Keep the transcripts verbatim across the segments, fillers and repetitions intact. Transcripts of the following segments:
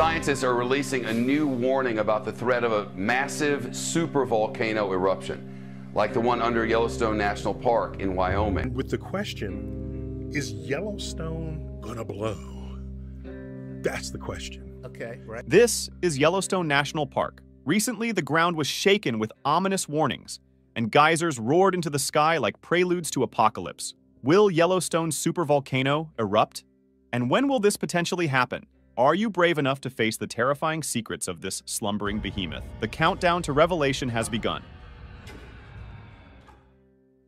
Scientists are releasing a new warning about the threat of a massive supervolcano eruption, like the one under Yellowstone National Park in Wyoming. With the question, is Yellowstone gonna blow? That's the question. Okay, right. This is Yellowstone National Park. Recently, the ground was shaken with ominous warnings, and geysers roared into the sky like preludes to apocalypse. Will Yellowstone's supervolcano erupt? And when will this potentially happen? Are you brave enough to face the terrifying secrets of this slumbering behemoth? The countdown to revelation has begun.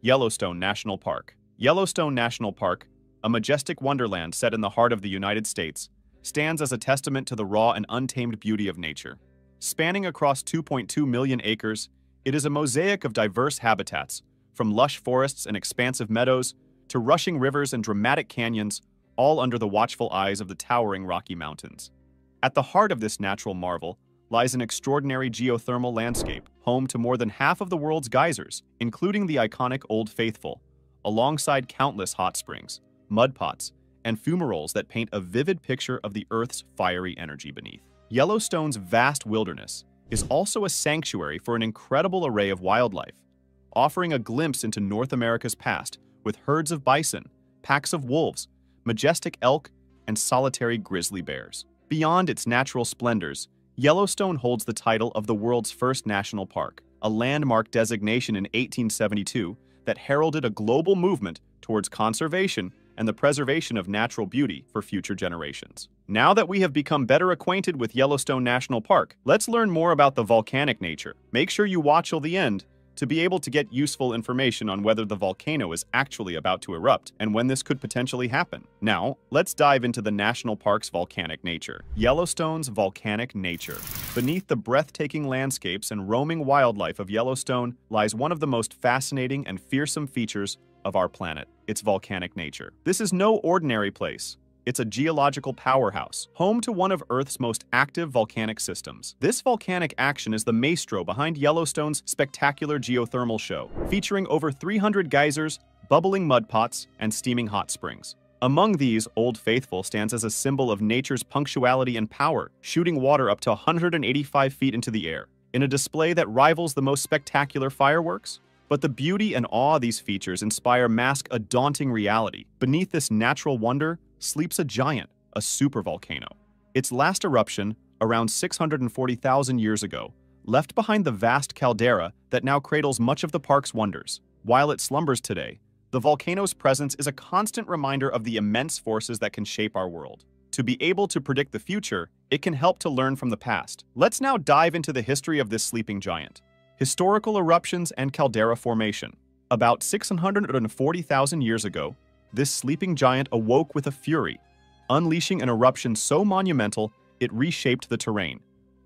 Yellowstone National Park. Yellowstone National Park, a majestic wonderland set in the heart of the United States, stands as a testament to the raw and untamed beauty of nature. Spanning across two point two million acres, it is a mosaic of diverse habitats, from lush forests and expansive meadows to rushing rivers and dramatic canyons, all under the watchful eyes of the towering Rocky Mountains. At the heart of this natural marvel lies an extraordinary geothermal landscape, home to more than half of the world's geysers, including the iconic Old Faithful, alongside countless hot springs, mud pots, and fumaroles that paint a vivid picture of the Earth's fiery energy beneath. Yellowstone's vast wilderness is also a sanctuary for an incredible array of wildlife, offering a glimpse into North America's past with herds of bison, packs of wolves, majestic elk, and solitary grizzly bears. Beyond its natural splendors, Yellowstone holds the title of the world's first national park, a landmark designation in eighteen seventy-two that heralded a global movement towards conservation and the preservation of natural beauty for future generations. Now that we have become better acquainted with Yellowstone National Park, let's learn more about the volcanic nature. Make sure you watch till the end to be able to get useful information on whether the volcano is actually about to erupt and when this could potentially happen. Now, let's dive into the national park's volcanic nature. Yellowstone's volcanic nature. Beneath the breathtaking landscapes and roaming wildlife of Yellowstone lies one of the most fascinating and fearsome features of our planet, its volcanic nature. This is no ordinary place. It's a geological powerhouse, home to one of Earth's most active volcanic systems. This volcanic action is the maestro behind Yellowstone's spectacular geothermal show, featuring over three hundred geysers, bubbling mud pots, and steaming hot springs. Among these, Old Faithful stands as a symbol of nature's punctuality and power, shooting water up to one hundred eighty-five feet into the air, in a display that rivals the most spectacular fireworks. But the beauty and awe these features inspire mask a daunting reality. Beneath this natural wonder sleeps a giant, a supervolcano. Its last eruption, around six hundred forty thousand years ago, left behind the vast caldera that now cradles much of the park's wonders. While it slumbers today, the volcano's presence is a constant reminder of the immense forces that can shape our world. To be able to predict the future, it can help to learn from the past. Let's now dive into the history of this sleeping giant. Historical eruptions and caldera formation. About six hundred forty thousand years ago, this sleeping giant awoke with a fury, unleashing an eruption so monumental it reshaped the terrain,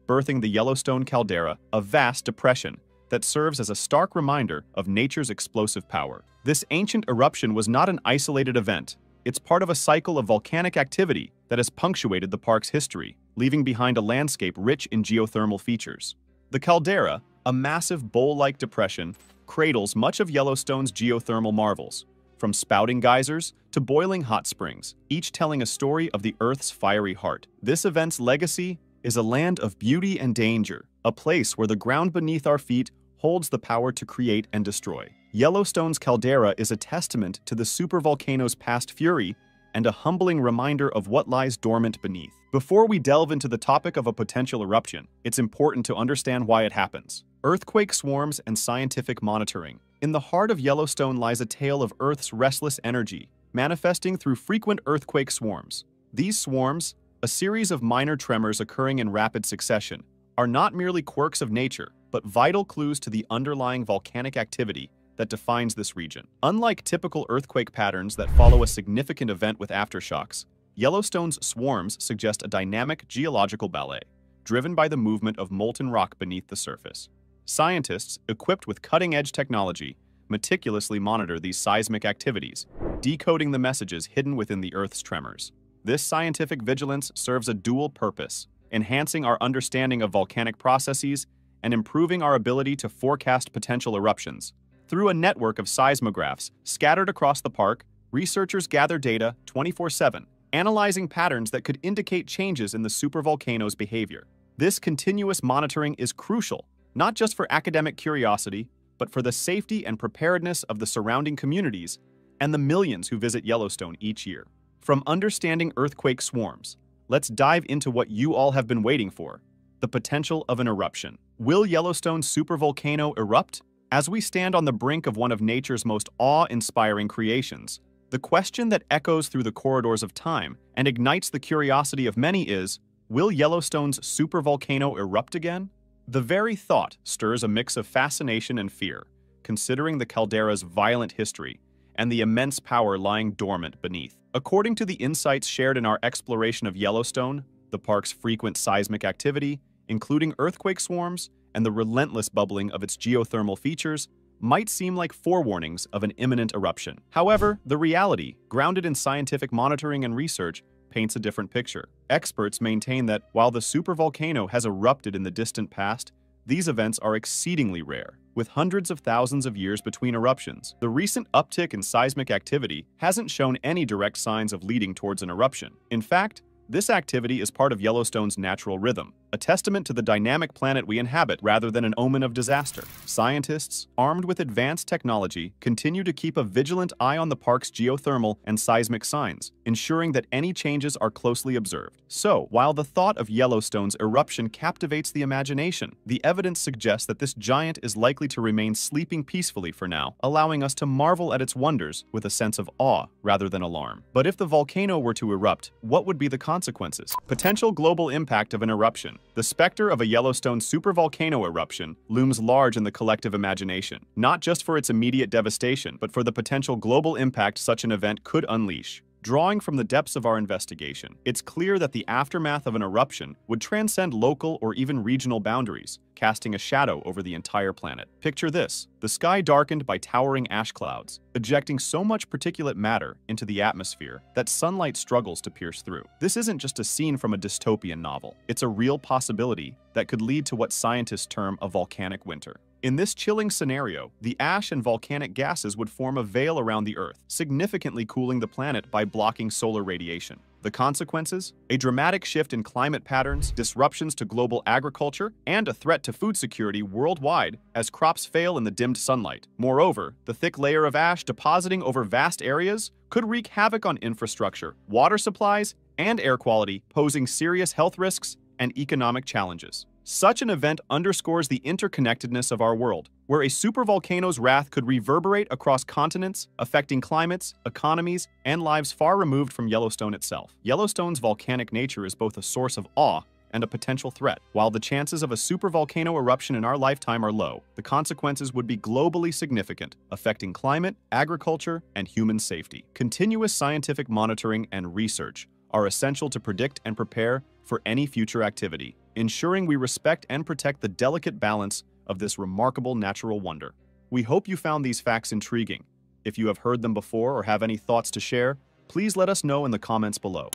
birthing the Yellowstone Caldera, a vast depression that serves as a stark reminder of nature's explosive power. This ancient eruption was not an isolated event. It's part of a cycle of volcanic activity that has punctuated the park's history, leaving behind a landscape rich in geothermal features. The caldera, a massive bowl-like depression, cradles much of Yellowstone's geothermal marvels, from spouting geysers to boiling hot springs, each telling a story of the Earth's fiery heart. This event's legacy is a land of beauty and danger, a place where the ground beneath our feet holds the power to create and destroy. Yellowstone's caldera is a testament to the supervolcano's past fury and a humbling reminder of what lies dormant beneath. Before we delve into the topic of a potential eruption, it's important to understand why it happens. Earthquake swarms and scientific monitoring. In the heart of Yellowstone lies a tale of Earth's restless energy, manifesting through frequent earthquake swarms. These swarms, a series of minor tremors occurring in rapid succession, are not merely quirks of nature, but vital clues to the underlying volcanic activity that defines this region. Unlike typical earthquake patterns that follow a significant event with aftershocks, Yellowstone's swarms suggest a dynamic geological ballet, driven by the movement of molten rock beneath the surface. Scientists, equipped with cutting-edge technology, meticulously monitor these seismic activities, decoding the messages hidden within the Earth's tremors. This scientific vigilance serves a dual purpose, enhancing our understanding of volcanic processes and improving our ability to forecast potential eruptions. Through a network of seismographs scattered across the park, researchers gather data twenty-four seven, analyzing patterns that could indicate changes in the supervolcano's behavior. This continuous monitoring is crucial, not just for academic curiosity, but for the safety and preparedness of the surrounding communities and the millions who visit Yellowstone each year. From understanding earthquake swarms, let's dive into what you all have been waiting for, the potential of an eruption. Will Yellowstone's supervolcano erupt? As we stand on the brink of one of nature's most awe-inspiring creations, the question that echoes through the corridors of time and ignites the curiosity of many is, will Yellowstone's supervolcano erupt again? The very thought stirs a mix of fascination and fear, considering the caldera's violent history and the immense power lying dormant beneath. According to the insights shared in our exploration of Yellowstone, the park's frequent seismic activity, including earthquake swarms, and the relentless bubbling of its geothermal features, might seem like forewarnings of an imminent eruption. However, the reality, grounded in scientific monitoring and research, paints a different picture. Experts maintain that while the supervolcano has erupted in the distant past, these events are exceedingly rare, with hundreds of thousands of years between eruptions. The recent uptick in seismic activity hasn't shown any direct signs of leading towards an eruption. In fact, this activity is part of Yellowstone's natural rhythm, a testament to the dynamic planet we inhabit rather than an omen of disaster. Scientists, armed with advanced technology, continue to keep a vigilant eye on the park's geothermal and seismic signs, ensuring that any changes are closely observed. So, while the thought of Yellowstone's eruption captivates the imagination, the evidence suggests that this giant is likely to remain sleeping peacefully for now, allowing us to marvel at its wonders with a sense of awe rather than alarm. But if the volcano were to erupt, what would be the consequences? Consequences. Potential global impact of an eruption. The specter of a Yellowstone supervolcano eruption looms large in the collective imagination, not just for its immediate devastation, but for the potential global impact such an event could unleash. Drawing from the depths of our investigation, it's clear that the aftermath of an eruption would transcend local or even regional boundaries, casting a shadow over the entire planet. Picture this: the sky darkened by towering ash clouds, ejecting so much particulate matter into the atmosphere that sunlight struggles to pierce through. This isn't just a scene from a dystopian novel. It's a real possibility that could lead to what scientists term a volcanic winter. In this chilling scenario, the ash and volcanic gases would form a veil around the Earth, significantly cooling the planet by blocking solar radiation. The consequences? A dramatic shift in climate patterns, disruptions to global agriculture, and a threat to food security worldwide as crops fail in the dimmed sunlight. Moreover, the thick layer of ash depositing over vast areas could wreak havoc on infrastructure, water supplies, and air quality, posing serious health risks and economic challenges. Such an event underscores the interconnectedness of our world, where a supervolcano's wrath could reverberate across continents, affecting climates, economies, and lives far removed from Yellowstone itself. Yellowstone's volcanic nature is both a source of awe and a potential threat. While the chances of a supervolcano eruption in our lifetime are low, the consequences would be globally significant, affecting climate, agriculture, and human safety. Continuous scientific monitoring and research are essential to predict and prepare for any future activity, ensuring we respect and protect the delicate balance of this remarkable natural wonder. We hope you found these facts intriguing. If you have heard them before or have any thoughts to share, please let us know in the comments below.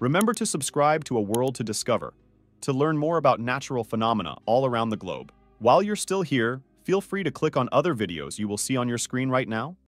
Remember to subscribe to A World to Discover to learn more about natural phenomena all around the globe. While you're still here, feel free to click on other videos you will see on your screen right now.